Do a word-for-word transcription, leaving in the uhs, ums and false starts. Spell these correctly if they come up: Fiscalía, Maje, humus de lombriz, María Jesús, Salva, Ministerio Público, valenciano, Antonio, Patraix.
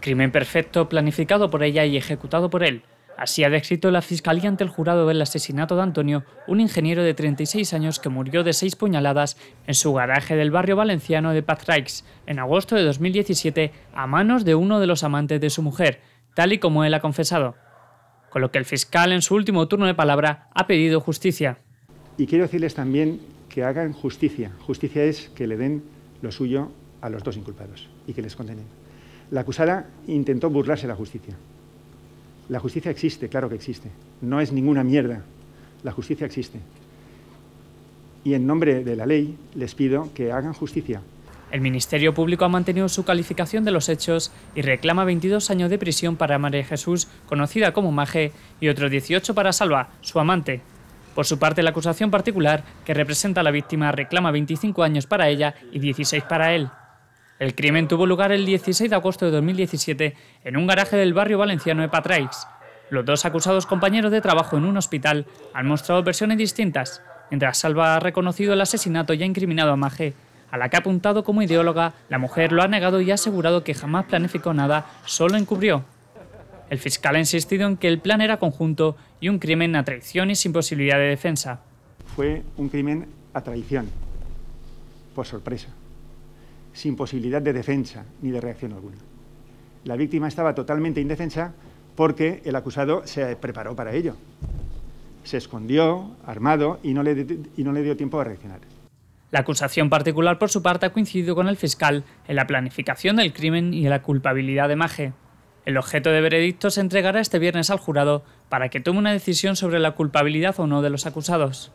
Crimen perfecto planificado por ella y ejecutado por él. Así ha descrito la Fiscalía ante el jurado del asesinato de Antonio, un ingeniero de treinta y seis años que murió de seis puñaladas en su garaje del barrio valenciano de Patraix, en agosto de dos mil diecisiete, a manos de uno de los amantes de su mujer, tal y como él ha confesado. Con lo que el fiscal, en su último turno de palabra, ha pedido justicia. Y quiero decirles también que hagan justicia. Justicia es que le den lo suyo a los dos inculpados y que les condenen. La acusada intentó burlarse de la justicia. La justicia existe, claro que existe. No es ninguna mierda. La justicia existe. Y en nombre de la ley les pido que hagan justicia. El Ministerio Público ha mantenido su calificación de los hechos y reclama veintidós años de prisión para María Jesús, conocida como Maje, y otros dieciocho para Salva, su amante. Por su parte, la acusación particular, que representa a la víctima, reclama veinticinco años para ella y dieciséis para él. El crimen tuvo lugar el dieciséis de agosto de dos mil diecisiete en un garaje del barrio valenciano de Patraix. Los dos acusados, compañeros de trabajo en un hospital, han mostrado versiones distintas, mientras Salva ha reconocido el asesinato y ha incriminado a Maje, a la que ha apuntado como ideóloga. La mujer lo ha negado y ha asegurado que jamás planificó nada, solo encubrió. El fiscal ha insistido en que el plan era conjunto y un crimen a traición y sin posibilidad de defensa. Fue un crimen a traición, por sorpresa, sin posibilidad de defensa ni de reacción alguna. La víctima estaba totalmente indefensa porque el acusado se preparó para ello. Se escondió, armado, y no le, y no le dio tiempo a reaccionar. La acusación particular, por su parte, ha coincidido con el fiscal en la planificación del crimen y en la culpabilidad de Maje. El objeto de veredicto se entregará este viernes al jurado para que tome una decisión sobre la culpabilidad o no de los acusados.